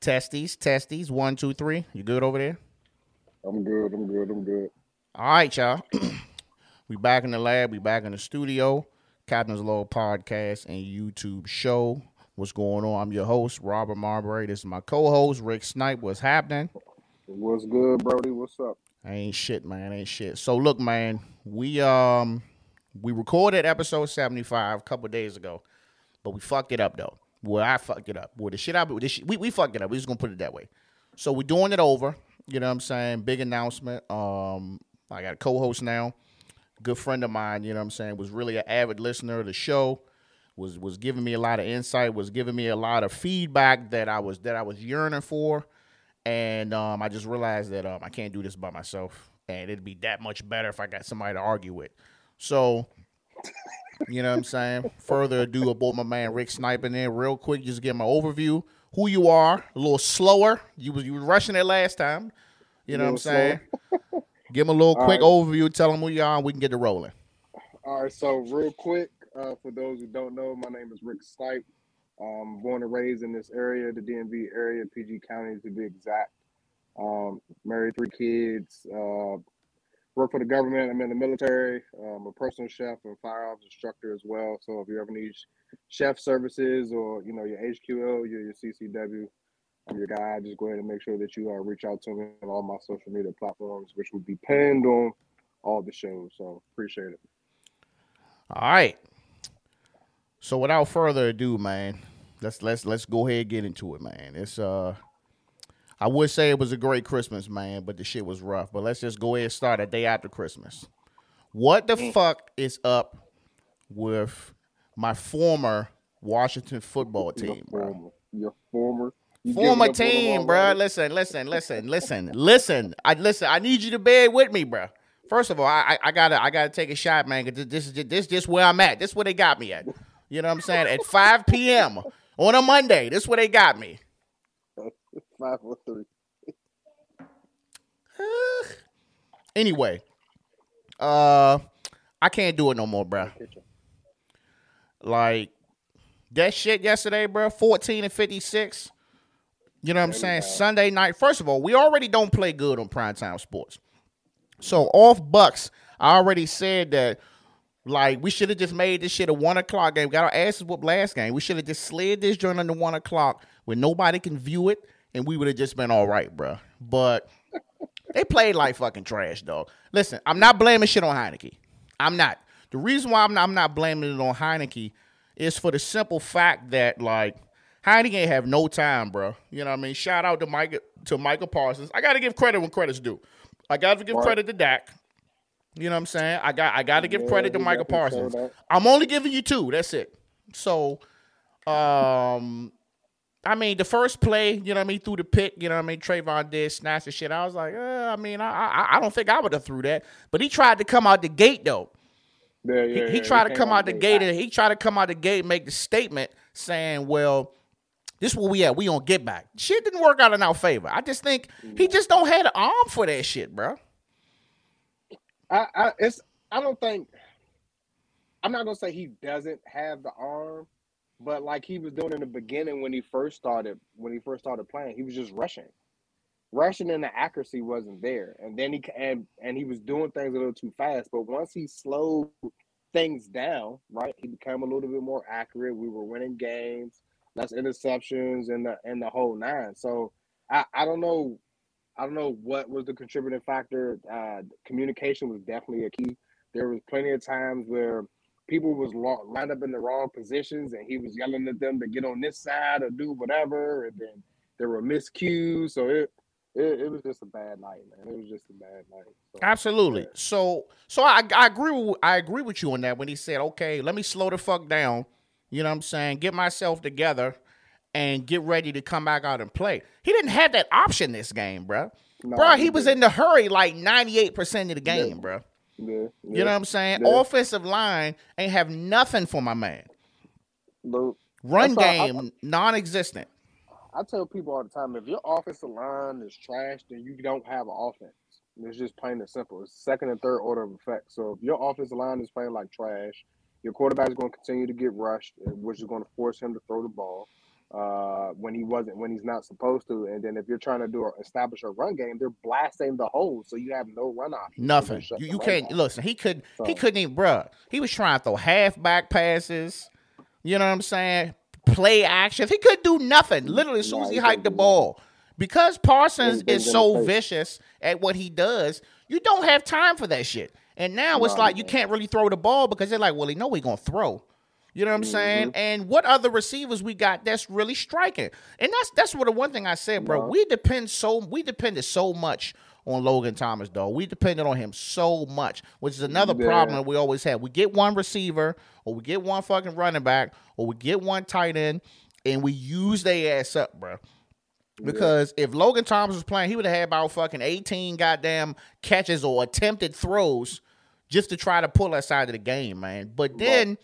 Testies. 1, 2, 3. You good over there? I'm good. All right, y'all. We back in the lab. We back in the studio. Captain's Log Podcast and YouTube show. What's going on? I'm your host, Robert Marbury. This is my co-host, Rick Snipe. What's happening? What's good, Brody? What's up? Ain't shit, man. So look, man, we recorded episode 75 a couple days ago, but we fucked it up though. Well, I fucked it up. Well, we fucked it up. We just gonna put it that way. So we're doing it over. You know what I'm saying? Big announcement. I got a co-host now. Good friend of mine, you know what I'm saying, was really an avid listener of the show, was giving me a lot of insight, was giving me a lot of feedback that I was yearning for. And I just realized that I can't do this by myself. And it'd be that much better if I got somebody to argue with. So, you know what I'm saying? Further ado about my man Rick Snipe in there real quick, just get my overview. Who you are, a little slower. You were rushing it last time. You know what I'm saying? Give them a little quick overview. Tell them who you are, and we can get it rolling. All right. So real quick, for those who don't know, my name is Rick Snipe. Born and raised in this area, the DMV area, PG County to be exact. Married, 3 kids. Work for the government. I'm in the military. I'm a personal chef and firearms instructor as well. So if you ever need chef services or your HQL, your CCW, I'm your guy. Just go ahead and make sure that you reach out to me on all my social media platforms, which will be pinned on all the shows. So appreciate it. All right. So without further ado, man, let's go ahead and get into it, man. It's I would say it was a great Christmas, man, but the shit was rough. But let's just go ahead and start a day after Christmas. What the fuck is up with my former Washington football team, bro? Your former. You former team, bro. Listen. I need you to bear with me, bro. First of all, I gotta take a shot, man. Cause this where I'm at. This where they got me at. You know what I'm saying? At 5 p.m. on a Monday. This where they got me. 5:03. Anyway, I can't do it no more, bro. Like that shit yesterday, bro. 14-56. You know what I'm saying? Sunday night. First of all, we already don't play good on primetime sports. So off Bucks, I already said that, like, we should have just made this shit a 1 o'clock game. We got our asses whooped last game. We should have just slid this joint under 1 o'clock where nobody can view it, and we would have just been all right, bro. But they played like fucking trash, dog. Listen, I'm not blaming shit on Heineke. I'm not. The reason why I'm not blaming it on Heineke is for the simple fact that, like, Heineke ain't have no time, bro. You know what I mean? Shout out to Michael Parsons. I got to give credit when credit's due. I got to give credit to Dak. You know what I'm saying? I got to give credit to Michael Parsons. I'm only giving you 2. That's it. So, I mean, the first play, you know what I mean, through the pick, you know what I mean, Trayvon did snatch the shit. I was like, I don't think I would have threw that. But he tried to come out the gate, though. He tried to come out the gate, and he tried to come out the gate and make the statement saying, well, this is where we at. We on get back. Shit didn't work out in our favor. I just think he just don't have the arm for that shit, bro. I'm not gonna say he doesn't have the arm, but like he was doing in the beginning when he first started playing, he was just rushing. Rushing and the accuracy wasn't there. And then he was doing things a little too fast. But once he slowed things down, right, he became a little bit more accurate. We were winning games. That's interceptions and the whole 9. So I don't know what was the contributing factor. Communication was definitely a key. There was plenty of times where people was lined up in the wrong positions, and he was yelling at them to get on this side or do whatever, and then there were miscues. So it was just a bad night, man. It was just a bad night. So, absolutely. Yeah. So I agree with you on that when he said, okay, let me slow the fuck down. You know what I'm saying? Get myself together and get ready to come back out and play. He didn't have that option this game, bro. No, bro, he was in the hurry like 98% of the game, bro. You know what I'm saying? Yeah. Offensive line ain't have nothing for my man. Bro, run game, non-existent. I tell people all the time, if your offensive line is trash, then you don't have an offense. It's just plain and simple. It's second and third order of effect. So if your offensive line is playing like trash, your quarterback is going to continue to get rushed, which is going to force him to throw the ball. when he's not supposed to. And then if you're trying to establish a run game, they're blasting the hole, so you have no run option. Nothing. You can't listen. He couldn't even, bruh. He was trying to throw halfback passes. You know what I'm saying? Play actions. He couldn't do nothing. Literally, as soon as he hiked the ball. Because Parsons is so vicious at what he does, you don't have time for that shit. And now it's like you can't really throw the ball because they're like, well, they know we're going to throw. You know what I'm saying? And what other receivers we got that's really striking? And that's what the one thing I said, bro. We depended so much on Logan Thomas, though. We depended on him so much, which is another problem that we always had. We get one receiver, or we get one fucking running back, or we get one tight end, and we use their ass up, bro. Because if Logan Thomas was playing, he would have had about fucking 18 goddamn catches or attempted throws just to try to pull us out of the game, man. But then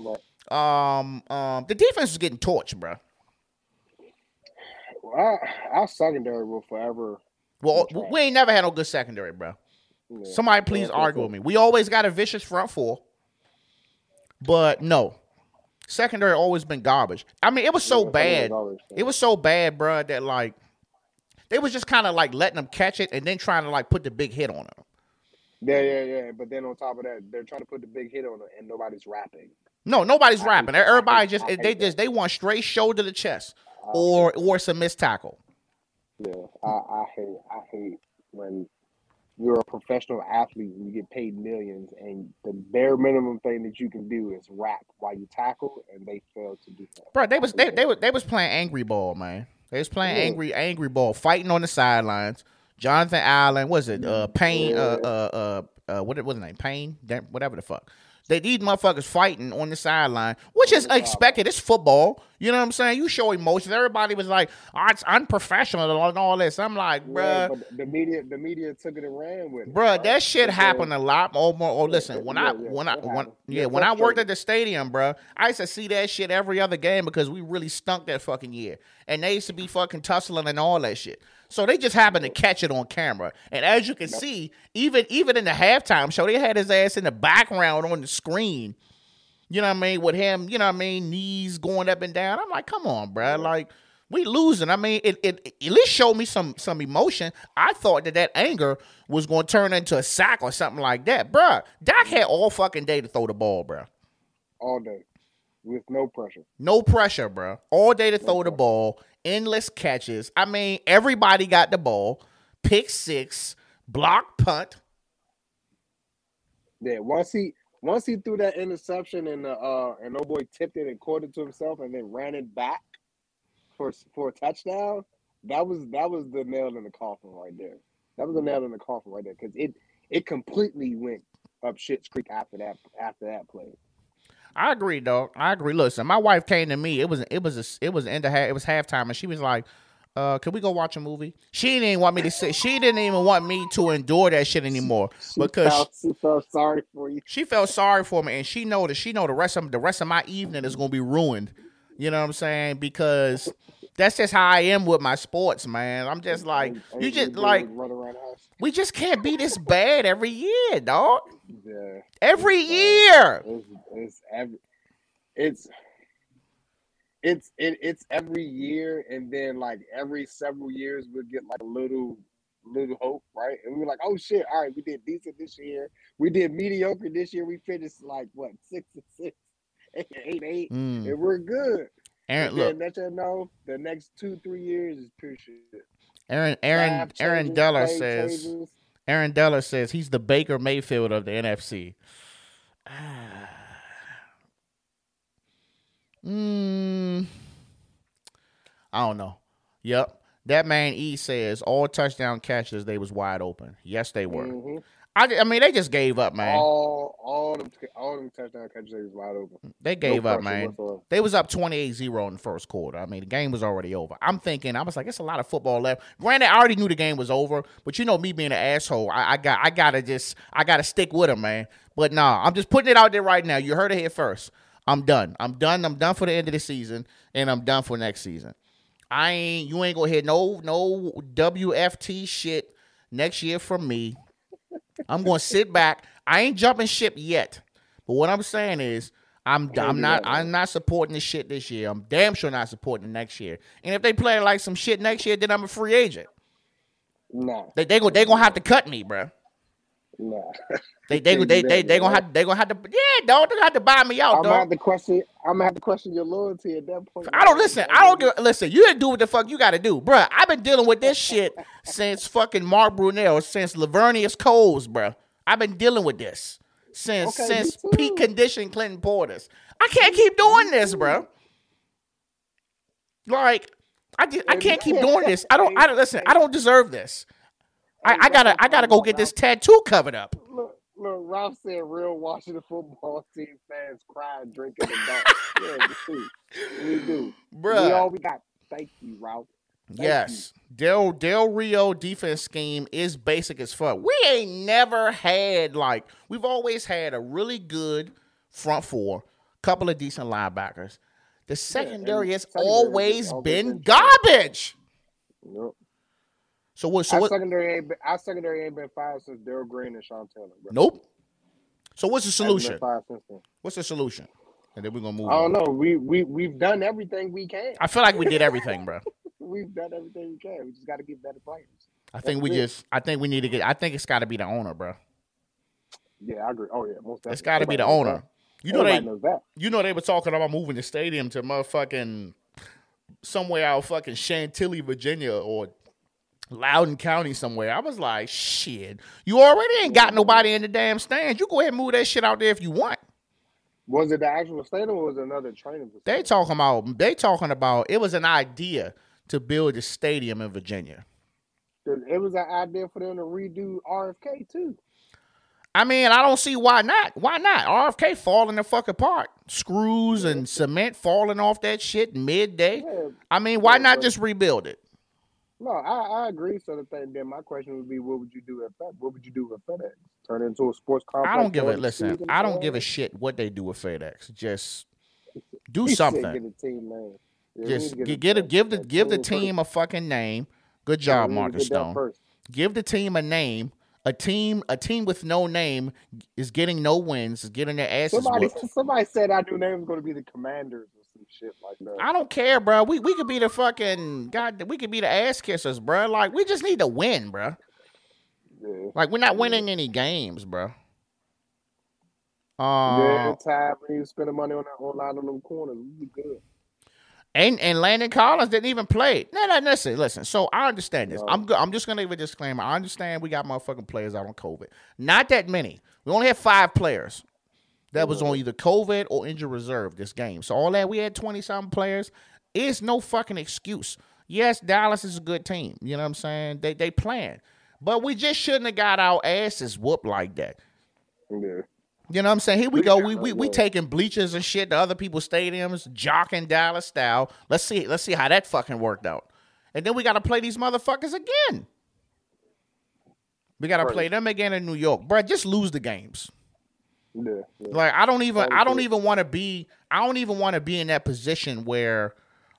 the defense is getting torched, bro. Well, our secondary will forever. Well, we ain't never had no good secondary, bro. Yeah. Somebody please argue with me. We always got a vicious front four, but no. Secondary always been garbage. I mean, it was so bad. It was so bad, bro, that like they was just kind of like letting them catch it and then trying to like put the big hit on them. Yeah. But then on top of that, they're trying to put the big hit on them and nobody's rapping. No, nobody's rapping. Everybody they want straight shoulder to chest or some missed tackle. Yeah, I hate when you're a professional athlete and you get paid millions and the bare minimum thing that you can do is rap while you tackle, and they fail to do that. Bro, they was playing angry ball, man. They was playing angry ball, fighting on the sidelines. Jonathan Allen, was it Payne? What was his name? Payne? Whatever the fuck. These motherfuckers fighting on the sideline, which is expected. It's football. You know what I'm saying? You show emotions. Everybody was like, oh, it's unprofessional and all this. I'm like, bruh. Yeah, but the media took it and ran with it. Bruh, right? That shit happened a lot more. Oh, listen, when I worked at the stadium, bruh, I used to see that shit every other game because we really stunk that fucking year. And they used to be fucking tussling and all that shit. So they just happened to catch it on camera. And as you can see, even in the halftime show, they had his ass in the background on the screen. You know what I mean? With him, you know what I mean? Knees going up and down. I'm like, come on, bro. Like, we losing. I mean, it at least showed me some emotion. I thought that anger was going to turn into a sack or something like that. Bro, Dak had all fucking day to throw the ball, bro. All day. With no pressure. No pressure, bro. All day to throw the ball. Endless catches. I mean, everybody got the ball. Pick six, block punt. Yeah, once he threw that interception and old boy tipped it and caught it to himself and then ran it back for a touchdown. That was the nail in the coffin right there. That was the nail in the coffin right there because it completely went up shit's creek after that play. I agree, dog. I agree. Listen, my wife came to me. It was halftime, and she was like, "Can we go watch a movie?" She didn't want me to sit. She didn't even want me to endure that shit anymore because she felt sorry for you. She felt sorry for me, and she know that the rest of my evening is gonna be ruined. You know what I'm saying? Because that's just how I am with my sports, man. I'm just like you. Just like we just can't be this bad every year, dog. Yeah. Every year. It's every year, and then like every several years we'll get like a little hope, right? And we're like, oh shit, all right, we did decent this year. We did mediocre this year. We finished like what 6-6, 8-8, and we're good. Aaron, look. Let you know the next 2-3 years is pure shit. Aaron Della says. Changes. Aaron Della says he's the Baker Mayfield of the NFC. I don't know. Yep. That man E says all touchdown catches, they was wide open. Yes, they were. Mm-hmm. I mean, they just gave up, man. All them touchdown catches, they was wide open. They gave up, man. Whatsoever. They was up 28-0 in the first quarter. I mean, the game was already over. I'm thinking, I was like, it's a lot of football left. Granted, I already knew the game was over, but you know me being an asshole, I gotta stick with him, man. But nah, I'm just putting it out there right now. You heard it here first. I'm done. I'm done for the end of the season, and I'm done for next season. You ain't gonna hear no WFT shit next year from me. I'm going to sit back. I ain't jumping ship yet. But what I'm saying is I'm not supporting this shit this year. I'm damn sure not supporting it next year. And if they play like some shit next year, then I'm a free agent. No. They gonna have to cut me, bro. No. They gonna have to buy me out, dog. I'm gonna have to question your loyalty at that point. I don't listen. You didn't do what the fuck you gotta do, bro. I've been dealing with this shit since fucking Mark Brunell, since LaVernius Coles, bro. I've been dealing with this since peak condition Clinton Portis. I can't keep doing this, bro. Like I can't keep doing this. I don't listen. I don't deserve this. I gotta go get this tattoo covered up. Look, Ralph said real Washington football team fans crying, drinking the back. Yeah, we do. Bruh. We all we got. Thank you, Ralph. Yes. Del Rio defense scheme is basic as fuck. We ain't never had, like, we've always had a really good front four, couple of decent linebackers. The secondary has always been garbage. Nope. Our secondary ain't been fired since Daryl Green and Sean Taylor. Bro. Nope. So what's the solution? What's the solution? And then we're gonna move. I don't know. We've done everything we can. I feel like we did everything, bro. We've done everything we can. We just got to get better players. I think it's got to be the owner, bro. Yeah, I agree. Oh yeah, most definitely. It's got to be the owner. You know they were talking about moving the stadium to motherfucking somewhere out fucking Chantilly, Virginia, or Loudoun County somewhere. I was like, shit, you already ain't got nobody in the damn stands. You go ahead and move that shit out there if you want. Was it the actual stadium or was it another training facility? They talking about it was an idea to build a stadium in Virginia. It was an idea for them to redo RFK too. I mean, I don't see why not. Why not? RFK falling the fuck apart. Screws and cement falling off that shit midday. Yeah. I mean, why not just rebuild it? No, I agree. So the thing, then my question would be, what would you do at FedEx? What would you do with FedEx? Turn it into a sports complex? I don't give a shit what they do with FedEx. Just do something. Get a team name. Yeah, just give the team a fucking name. Good job, Marcus Stone. Give the team a name. A team with no name is getting no wins. Is getting their asses whooped. Somebody said our new name is going to be the Commanders. Shit like that. I don't care, bro. We could be the fucking god. We could be the ass kissers, bro. Like, we just need to win, bro. Yeah. Like, we're not winning any games, bro. Time when you spend the money on that online on them corners, we good. And Landon Collins didn't even play. No, listen. So I understand this. No. I'm just gonna leave a disclaimer. I understand we got motherfucking players out on COVID. Not that many. We only had 5 players that was on either COVID or injured reserve this game. So all that, we had 20-something players. It's no fucking excuse. Yes, Dallas is a good team. You know what I'm saying? They playing. But we just shouldn't have got our asses whooped like that. Yeah. You know what I'm saying? Here we go. We taking bleachers and shit to other people's stadiums, jocking Dallas style. Let's see how that fucking worked out. And then we got to play these motherfuckers again. We got to play them again in New York. Bro, just lose the games. Yeah. Like, I don't even want to be in that position where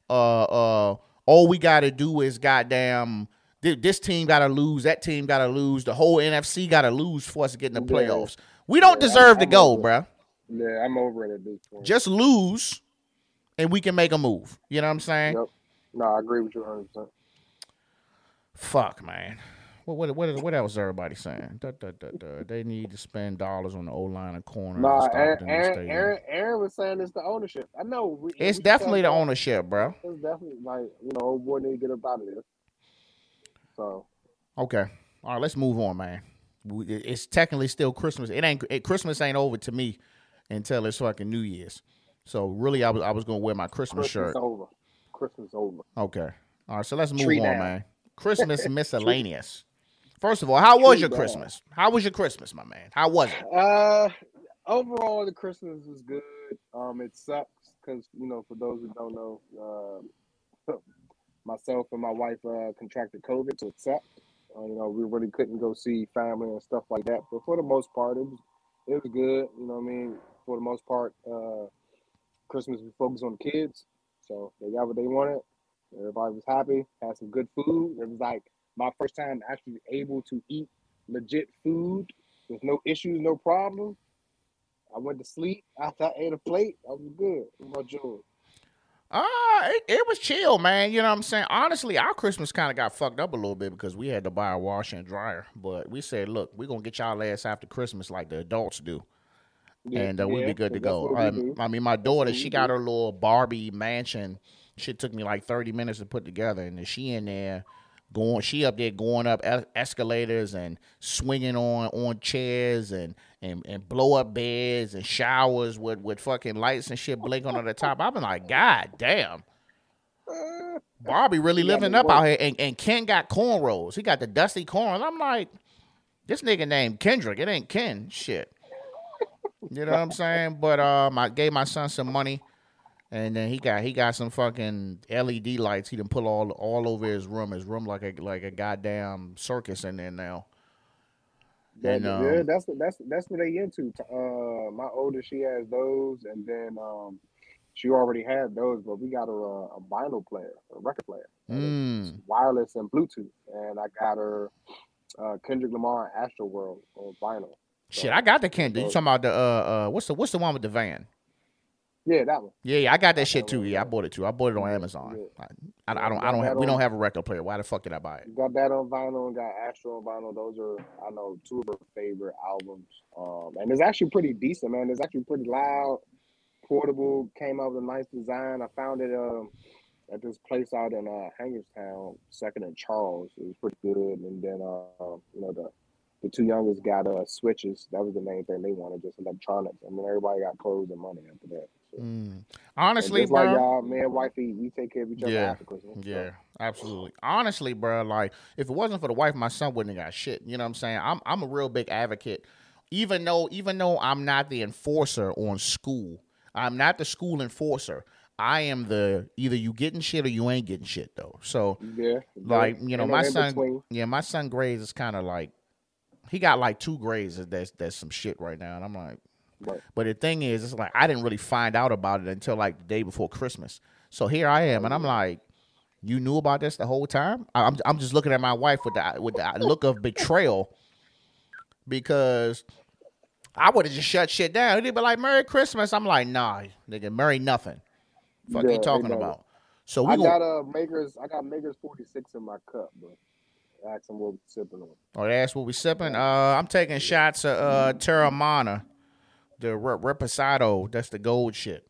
all we got to do is goddamn this team got to lose, that team got to lose, the whole NFC got to lose for us to get in the playoffs. We don't deserve to go, bro. Yeah, I'm over it at this point. Just lose and we can make a move. You know what I'm saying? Yep. No, I agree with you 100%. Fuck, man. What else is everybody saying? They need to spend dollars on the O-line and corner. Nah, Aaron was saying it's the ownership. I know. It's definitely the ownership, bro. It's definitely, like, you know, old boy need to get up out of this. So. Okay. All right, let's move on, man. It's technically still Christmas. Christmas ain't over to me until it's fucking New Year's. So, really, I was going to wear my Christmas shirt. Christmas over. Okay. All right, so let's move on, man. Christmas miscellaneous. First of all, how was your Christmas? How was your Christmas, my man? How was it? Overall, the Christmas was good. It sucks because, you know, for those who don't know, myself and my wife contracted COVID, so it sucked. You know, we really couldn't go see family and stuff like that. But for the most part, it was good. You know what I mean? For the most part, Christmas we focused on the kids, so they got what they wanted. Everybody was happy. Had some good food. It was like my first time actually able to eat legit food with no issues, no problem. I went to sleep. After I ate a plate, I was good. What about you? It was chill, man. You know what I'm saying? Honestly, our Christmas kind of got fucked up a little bit because we had to buy a washer and dryer. But we said, look, we're going to get y'all ass after Christmas like the adults do. Yeah, and we'll be good to go. I mean, my daughter, she got her little Barbie mansion. Shit took me like 30 minutes to put together. And then she up there going up escalators and swinging on chairs and blow up beds and showers with fucking lights and shit blinking on the top. I've been like, God damn. Barbie really living up out here. And Ken got cornrows. He got the dusty corns. I'm like, this nigga named Kendrick. It ain't Ken. Shit. You know what I'm saying? But I gave my son some money. And then he got some fucking LED lights. He done put all over his room. His room like a goddamn circus in there now. And, that's what they into. My oldest, she has those, and then she already had those. But we got her a vinyl player, a record player, it's wireless and Bluetooth. And I got her Kendrick Lamar and Astroworld on vinyl. So, shit, I got the Kendrick. You talking about the what's the one with the van? Yeah, that one. Yeah, I got that shit too. Yeah, I bought it too. I bought it on Amazon. Yeah. We don't have a record player. Why the fuck did I buy it? Got that on vinyl and got Astro on vinyl. Those are, I know, two of her favorite albums. And it's actually pretty decent, man. It's actually pretty loud, portable. Came up with a nice design. I found it at this place out in Hagerstown, 2nd and Charles. It was pretty good. And then the two youngest got switches. That was the main thing they wanted, just electronics. I mean, everybody got clothes and money after that. Honestly, just bro, like y'all, man, wifey, we take care of each other after Christmas. Yeah, absolutely. Honestly, bro, like if it wasn't for the wife, my son wouldn't have got shit. You know what I'm saying? I'm a real big advocate, even though I'm not the enforcer on school. I'm not the school enforcer. I am the either you getting shit or you ain't getting shit though. So yeah, like you know, my son grades is kind of like he got like 2 grades. That's some shit right now, and I'm like. Right. But the thing is, it's like I didn't really find out about it until like the day before Christmas. So here I am, and I'm like, "You knew about this the whole time?" I'm just looking at my wife with the look of betrayal because I would have just shut shit down. They'd be like, "Merry Christmas." I'm like, "Nah, nigga, merry nothing. Fuck you talking about?" It. So we I got Maker's 46 in my cup, bro. Ask them what we sipping on. Oh, they asked what we sipping. I'm taking shots of Terramana. The Reposado, that's the gold shit.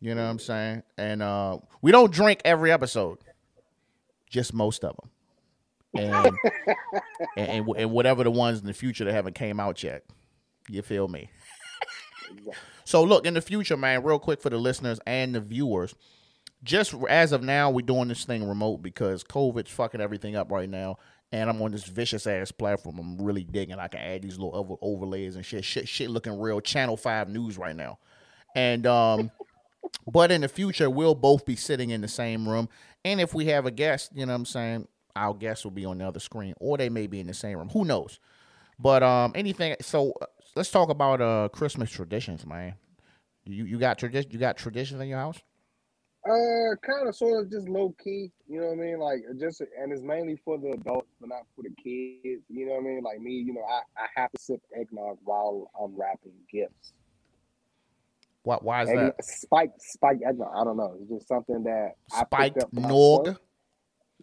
You know what I'm saying? And we don't drink every episode, just most of them. And whatever the ones in the future that haven't came out yet. You feel me? So look, in the future, man, real quick for the listeners and the viewers, just as of now, we're doing this thing remote because COVID's fucking everything up right now. And I'm on this vicious-ass platform. I'm really digging. I can add these little overlays and shit. Shit looking real Channel 5 news right now. And but in the future, we'll both be sitting in the same room. And if we have a guest, you know what I'm saying, our guest will be on the other screen. Or they may be in the same room. Who knows? But anything. So let's talk about Christmas traditions, man. You got traditions in your house? Kind of, sort of, just low key. You know what I mean? Like, just, and it's mainly for the adults, but not for the kids. You know what I mean? Like me, you know, I have to sip eggnog while I'm wrapping gifts. Why is that? Spike eggnog. I don't know. It's just something that spiked I picked up nog.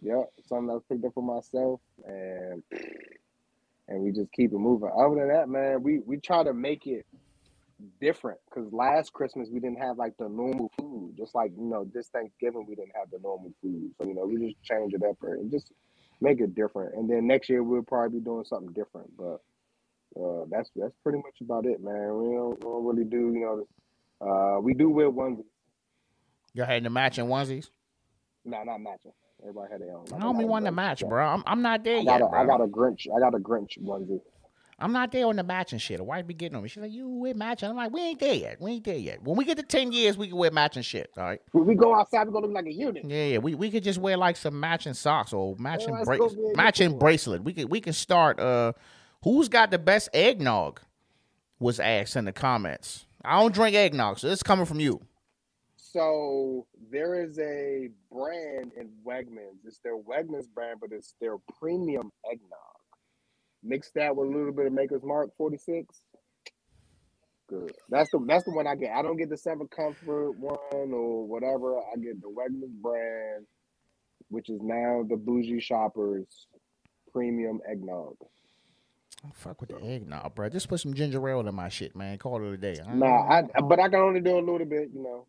Yeah, something that I picked up for myself, and we just keep it moving. Other than that, man, we try to make it different because last Christmas we didn't have like the normal food, just like you know this Thanksgiving we didn't have the normal food, so you know we just change it up and just make it different. And then next year we'll probably be doing something different, but that's pretty much about it, man. We don't really do you know we do wear onesies. Y'all had the matching onesies? No, not matching. Everybody had their own. I only want to match, bro. I'm not there yet. I got a Grinch onesie. I'm not there on the matching shit. The wife be getting on me. She's like, you wear matching. I'm like, we ain't there yet. We ain't there yet. When we get to 10 years, we can wear matching shit, all right? When we go outside, we're going to look like a unit. Yeah. We could just wear, like, some matching socks or matching bracelet. We can start. Who's got the best eggnog was asked in the comments. I don't drink eggnog, so it's coming from you. So there is a brand in Wegmans. It's their Wegmans brand, but it's their premium eggnog. Mix that with a little bit of Maker's Mark 46. good. That's the one I get. I don't get the Seven Comfort one or whatever. I get the Wegmans brand, which is now the Bougie Shoppers Premium Eggnog. I fuck with the eggnog, bro. Just put some ginger ale in my shit, man. Call it a day. But I can only do a little bit, you know.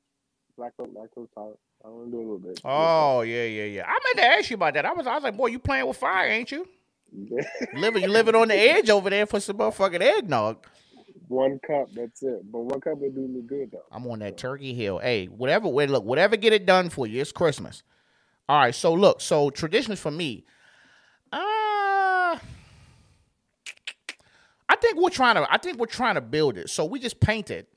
Black folk talk. I only do a little bit. Oh, yeah. I meant to ask you about that. I was like, boy, you playing with fire, ain't you? Yeah. you living on the edge over there for some motherfucking eggnog. One cup, that's it. But one cup would do me good, though. I'm on that Turkey Hill. Hey, whatever get it done for you. It's Christmas. All right, so look, so traditions for me. I think we're trying to build it. So we just painted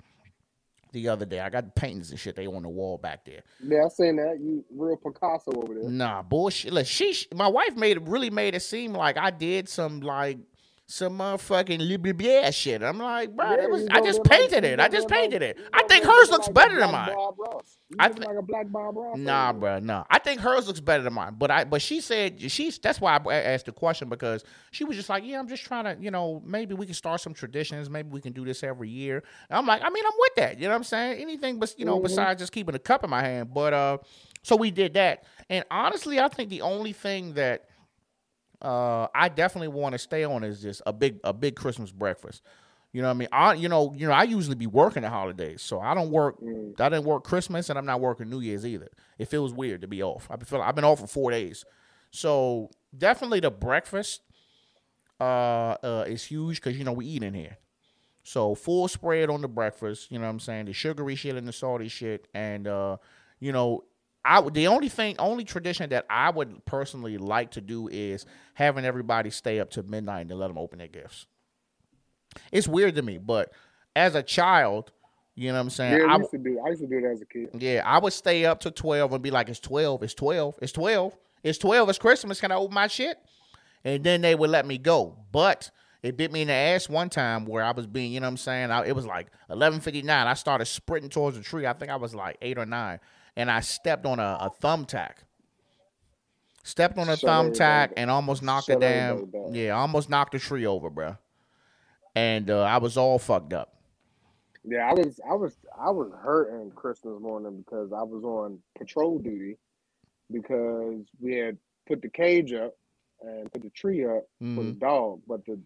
the other day. I got paintings and shit. They on the wall back there. Yeah, I seen that. You real Picasso over there. Nah, bullshit. Look, my wife made it seem like I did some motherfucking Libibier shit. I'm like, bro, I just painted it. I think hers looks better than mine. I think like a black Bob Ross. Nah, bro, no. I think hers looks better than mine. But she said that's why I asked the question, because she was just like, yeah, I'm just trying to, you know, maybe we can start some traditions. Maybe we can do this every year. And I'm like, I mean, I'm with that. You know what I'm saying? Anything but, you know, besides just keeping a cup in my hand. But so we did that. And honestly, I think the only thing that I definitely want to stay on is just a big Christmas breakfast. You know what I mean? I usually be working the holidays, so I don't work. I didn't work Christmas, and I'm not working New Year's either. It feels weird to be off. I've been off for 4 days, so definitely the breakfast is huge, because you know we eat in here. So full spread on the breakfast. You know what I'm saying? The sugary shit and the salty shit, and you know. The only tradition that I would personally like to do is having everybody stay up to midnight and let them open their gifts. It's weird to me, but as a child, you know what I'm saying? Yeah, I used to do that as a kid. Yeah, I would stay up to 12 and be like, it's 12, it's Christmas, can I open my shit? And then they would let me go. But it bit me in the ass one time where I was being, you know what I'm saying? It was like 11:59. I started sprinting towards the tree. I think I was like 8 or 9. And I stepped on a thumbtack. And almost knocked it down. Yeah, almost knocked the tree over, bro. And I was all fucked up. Yeah, I was hurting Christmas morning because I was on patrol duty because we had put the cage up and put the tree up for the dog, but the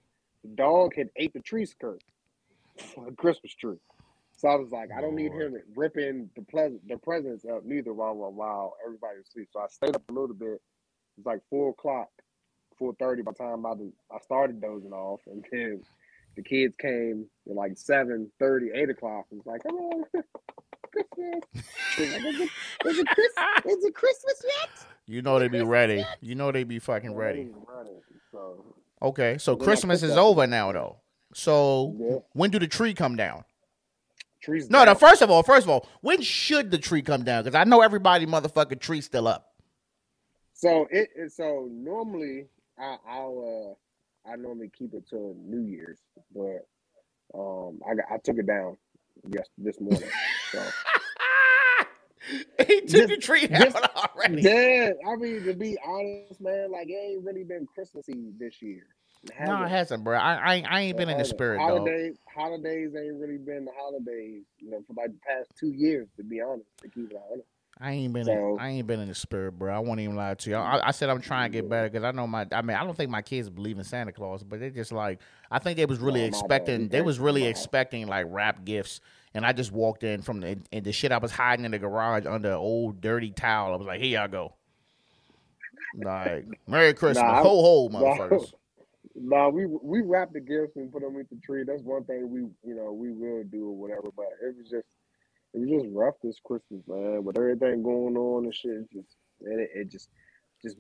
dog had ate the tree skirt for the Christmas tree. So I was like, I don't need him ripping the presents up neither while everybody was asleep. So I stayed up a little bit. It was like 4:30 by the time I started dozing off. And then the kids came at like 7:30, 8 o'clock. And was like, come on, Christmas. Is it Christmas yet? You know they be ready. Yet? You know they be fucking ready. So. Okay, so Christmas is over now, though. So when do the tree come down? No, first of all, when should the tree come down? Because I know everybody motherfucking tree's still up. So so normally I normally keep it till New Year's, but I took it down this morning. So. He took the tree out already. Yeah, I mean, to be honest, man, like it ain't really been Christmassy this year. No, it hasn't, bro. I ain't been in the spirit, though. Holidays ain't really been the holidays, you know, for like the past 2 years, to be honest, to keep it honest. I ain't been in the spirit, bro. I won't even lie to you. I said I'm trying to get better because I know I don't think my kids believe in Santa Claus, but they just like, I think they was really expecting like wrap gifts. And I just walked in from the shit I was hiding in the garage under an old dirty towel. I was like, here y'all go. Like, Merry Christmas. Ho, motherfuckers. No, we wrap the gifts and put them with the tree. That's one thing we will do or whatever. But it was just rough this Christmas, man. With everything going on and shit, it just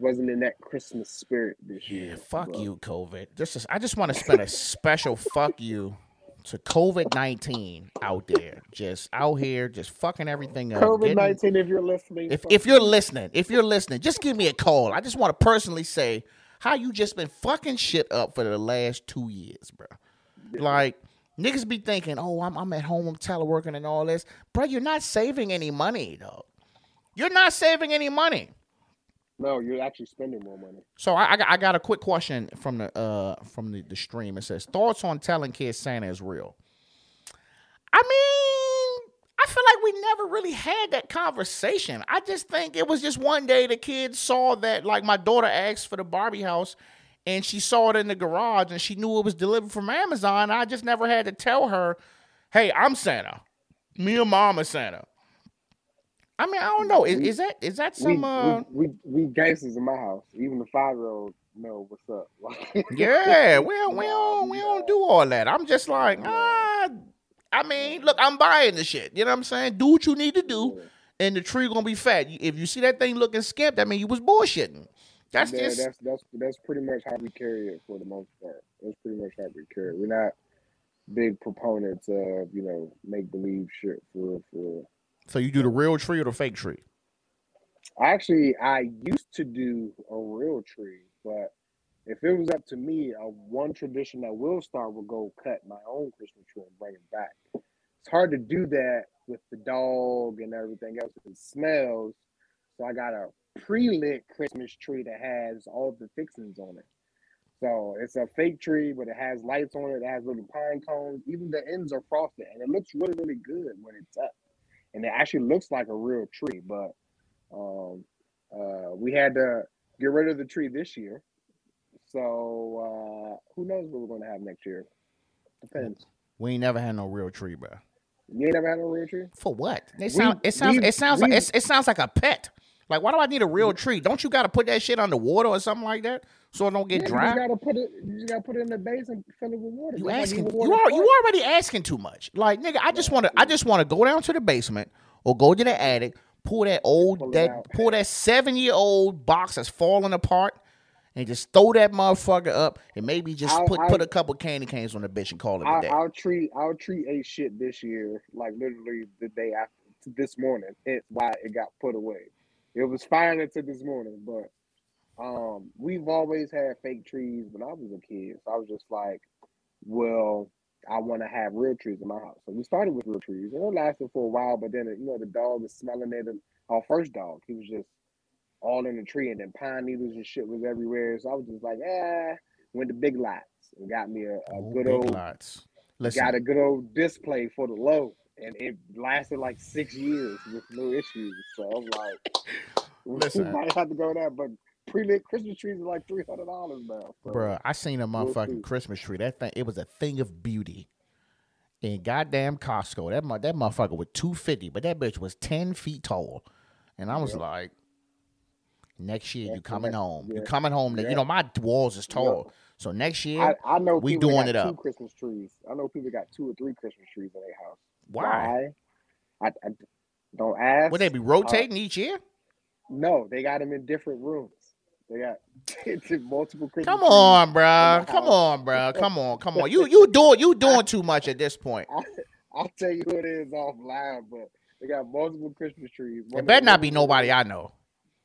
wasn't in that Christmas spirit this year. Fuck you, COVID. I just want to spend a special fuck you to COVID-19 out there, just fucking everything up. COVID-19, if you're listening, if you're listening, just give me a call. I just want to personally say. How you just been fucking shit up for the last 2 years, bro? Like, niggas be thinking, oh, I'm at home, I'm teleworking and all this. Bro, you're not saving any money, though. You're not saving any money. No, you're actually spending more money. So I got a quick question from the stream. It says, thoughts on telling kids Santa is real? I mean, I feel like we never really had that conversation. I just think it was just one day the kids saw that, like, my daughter asked for the Barbie house, and she saw it in the garage, and she knew it was delivered from Amazon. I just never had to tell her, hey, I'm Santa. Me and Mom are Santa. I mean, I don't know. Is that some... We gangsters in my house. Even the 5-year-old know what's up. Yeah, we don't do all that. I'm just like, I mean, look, I'm buying the shit. You know what I'm saying? Do what you need to do, and the tree gonna be fat. If you see that thing looking skimp, that means you was bullshitting. That's pretty much how we carry it for the most part. That's pretty much how we carry it. We're not big proponents of, you know, make believe shit for. So you do the real tree or the fake tree? Actually, I used to do a real tree, but if it was up to me, one tradition that will start will go cut my own Christmas tree and bring it back. It's hard to do that with the dog and everything else. It smells, so I got a pre-lit Christmas tree that has all the fixings on it. So it's a fake tree, but it has lights on it. It has little pine cones. Even the ends are frosted, and it looks really, really good when it's up. And it actually looks like a real tree, but we had to get rid of the tree this year. So who knows what we're gonna have next year? Depends. We ain't never had no real tree, bro. You ain't never had no real tree? For what? It sounds like a pet. Like, why do I need a real tree? Don't you gotta put that shit underwater or something like that so it don't get dry? You gotta put it in the basin, fill it with water. You already asking too much. Like, nigga, I just wanna go down to the basement or go to the attic, pull that 7-year-old box that's falling apart. And just throw that motherfucker up, and maybe just put a couple candy canes on the bitch and call it a day. I'll treat a shit this year like literally the day after this morning. It's why it got put away. It was fine until this morning, but we've always had fake trees when I was a kid. So I was just like, well, I want to have real trees in my house. So we started with real trees, and it lasted for a while. But then the dog was smelling it. Our first dog, he was just all in the tree, and then pine needles and shit was everywhere. So I was just like, went to Big Lots and got me a good old display for the low, and it lasted like 6 years with no issues. So I'm like, we might have to go there, but pre-lit Christmas trees are like $300 now. So. Bro, I seen a motherfucking Christmas tree. That thing, it was a thing of beauty. In goddamn Costco, that motherfucker was $250, but that bitch was 10 feet tall, and I was like. Next year, you coming home. Yeah. You coming home. Yeah. You know, my walls is tall. Yeah. So next year, I know we doing it up. Christmas trees. I know people got 2 or 3 Christmas trees in their house. Why? I don't ask. Would they be rotating each year? No, they got them in different rooms. They got multiple Christmas trees. Come on, bro. You doing too much at this point. I'll tell you what it is offline, but they got multiple Christmas trees. It better not be nobody I know.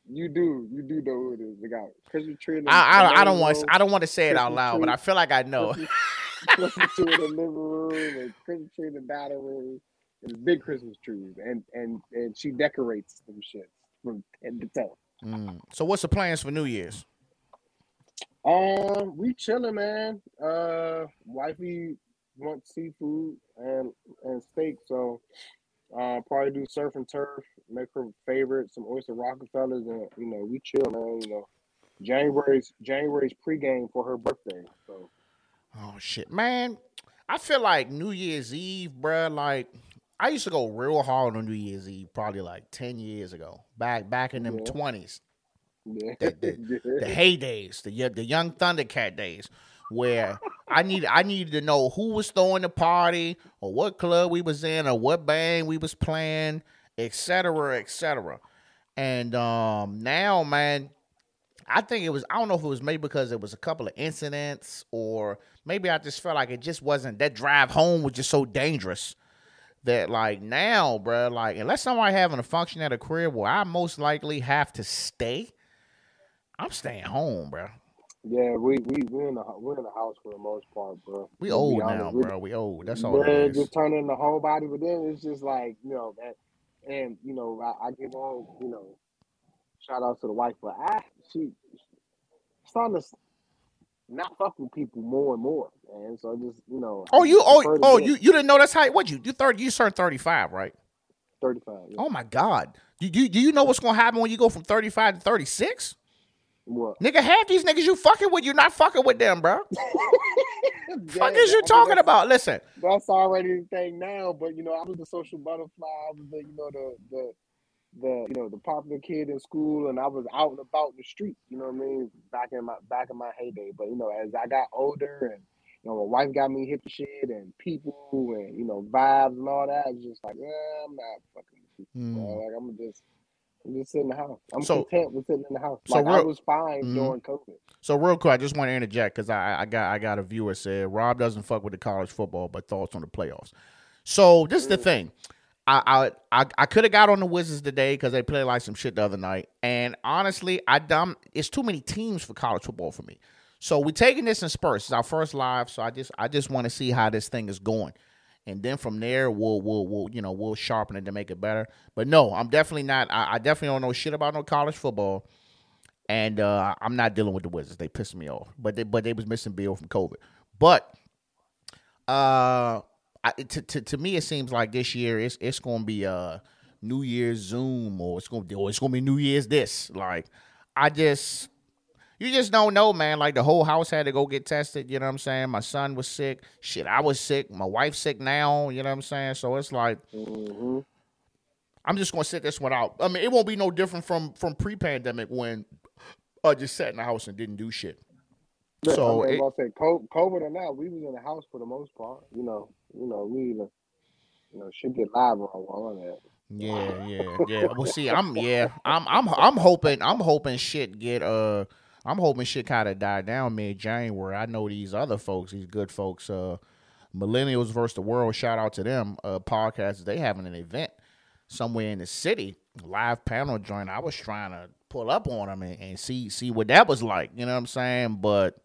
You do know who it is. They got Christmas tree. I don't want to say it out loud, but I feel like I know. Christmas tree in the living room and Christmas tree in the dining room. It's big Christmas trees, and she decorates them shit from head to toe. So what's the plans for New Year's? We chilling, man. Wifey wants seafood and steak, so. Probably do surf and turf, make her favorite, some oyster Rockefellers, and we chill, man. January's pregame for her birthday. So, oh shit, man! I feel like New Year's Eve, bruh, like I used to go real hard on New Year's Eve, probably like 10 years ago, back in them 20s, the heydays, the young Thundercat days. Where I needed to know who was throwing the party or what club we was in or what band we was playing, etc. And now, man, I think it was, I don't know if it was maybe because it was a couple of incidents or maybe I just felt like it just wasn't, that drive home was just so dangerous that like now, bro, like unless somebody having a function at a crib where I most likely have to stay, I'm staying home, bro. Yeah, we're in the house for the most part, bro. We old now, bro. We old. That's all. Yeah, just turning the whole body, but then it's just like I give all shout out to the wife, but she's starting to not fuck with people more and more, man. So I just, you know. You didn't know that's how. What you turned 35, right? 35. Yeah. Oh my God. Do you know what's gonna happen when you go from 35 to 36? What? Nigga, half these niggas you fucking with, you're not fucking with them, bro. Fuck is you talking about? Listen, that's already the thing now. But you know, I was the social butterfly. I was the, you know, the popular kid in school, and I was out and about in the street. You know what I mean? Back in my heyday. But you know, as I got older, and you know, my wife got me hip to shit and people, and you know, vibes and all that. I was just like, yeah, I'm not fucking with people. Like I'm just sitting in the house. I'm so content with sitting in the house. So like, I was fine during COVID. So real quick, I just want to interject because I got a viewer said Rob doesn't fuck with the college football, but thoughts on the playoffs. So this is the thing. I could have got on the Wizards today because they played like some shit the other night. And honestly, it's too many teams for college football for me. So we're taking this in spurts. It's our first live, so I just want to see how this thing is going. And then from there, we'll sharpen it to make it better. But no, I'm definitely not. I definitely don't know shit about no college football, and I'm not dealing with the Wizards. They pissed me off, but they was missing Bill from COVID. But to me, it seems like this year it's gonna be a New Year's Zoom, or it's gonna be New Year's this. Like you just don't know, man. Like, the whole house had to go get tested, you know what I'm saying? My son was sick. Shit, I was sick. My wife's sick now, you know what I'm saying? So it's like, I'm just going to sit this one out. I mean, it won't be no different from pre-pandemic when I just sat in the house and didn't do shit. Yeah, so I was about to say, COVID or not, we was in the house for the most part. You know, we even, you know, should get live on all that. Yeah. Well, see, I'm hoping shit get, I'm hoping shit kind of died down mid-January. I know these other folks, these good folks, Millennials vs. the World, shout out to them, podcasts. They having an event somewhere in the city, live panel joint. I was trying to pull up on them and see what that was like, you know what I'm saying? But,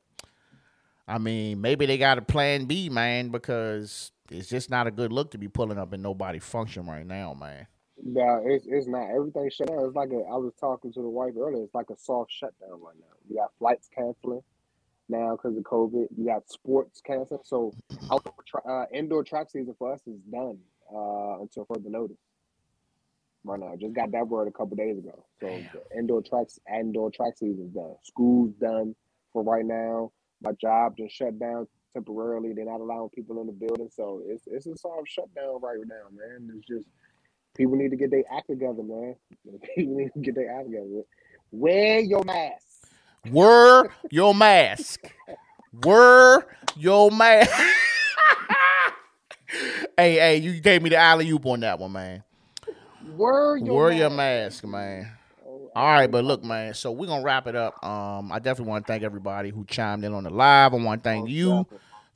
I mean, maybe they got a plan B, man, because it's just not a good look to be pulling up and nobody function right now, man. No, it's not. Everything shut down. It's like I was talking to the wife earlier. It's like a soft shutdown right now. You got flights canceling now because of COVID. You got sports canceling. So indoor track season for us is done until further notice. Right now, just got that word a couple days ago. So the indoor track season is done. School's done for right now. My job just shut down temporarily. They're not allowing people in the building. So it's a soft shutdown right now, man. It's just. People need to get their act together, man. People need to get their act together. Wear your mask. Wear your mask. Wear your mask. hey, you gave me the alley-oop on that one, man. Wear your mask, man. All right, but look, man, so we're going to wrap it up. I definitely want to thank everybody who chimed in on the live. I want to thank you.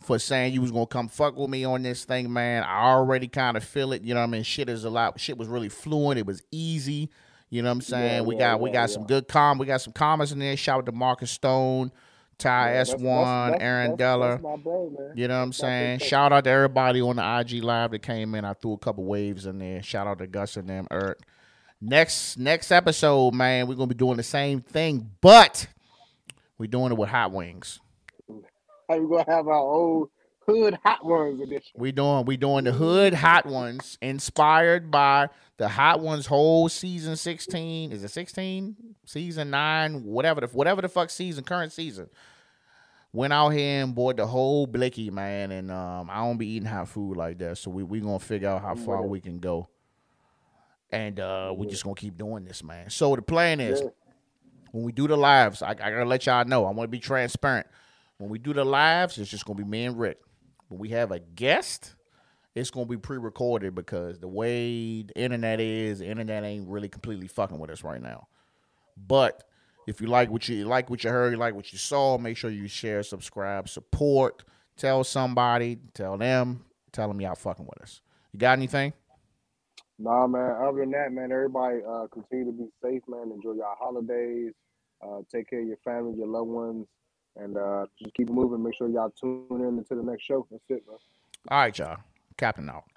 For saying you was gonna come fuck with me on this thing, man. I already kind of feel it, you know what I mean? Shit was really fluent, it was easy, you know what I'm saying? We got some comments in there. Shout out to Marcus Stone, Ty S1, Aaron Della. You know what I'm saying? Shout out to everybody on the IG live that came in. I threw a couple waves in there. Shout out to Gus and them, Eric. Next episode, man, we're gonna be doing the same thing, but we're doing it with hot wings. We're going to have our old Hood Hot Ones edition. We doing the Hood Hot Ones, inspired by the Hot Ones whole season 16. Is it 16? Season 9, whatever the fuck season, current season. Went out here and bought the whole blicky, man, and I don't be eating hot food like that, so we going to figure out how far we can go. And we're just going to keep doing this, man. So the plan is, when we do the lives, I got to let y'all know. I want to be transparent. When we do the lives, it's just going to be me and Rick. When we have a guest, it's going to be pre-recorded because the way the internet is, the internet ain't really completely fucking with us right now. But if you like what you heard, you like what you saw, make sure you share, subscribe, support, tell somebody, tell them y'all fucking with us. You got anything? Nah, man. Other than that, man, everybody continue to be safe, man. Enjoy your holidays. Take care of your family, your loved ones. And just keep moving. Make sure y'all tune in to the next show. That's it, man. All right, y'all. Captain out.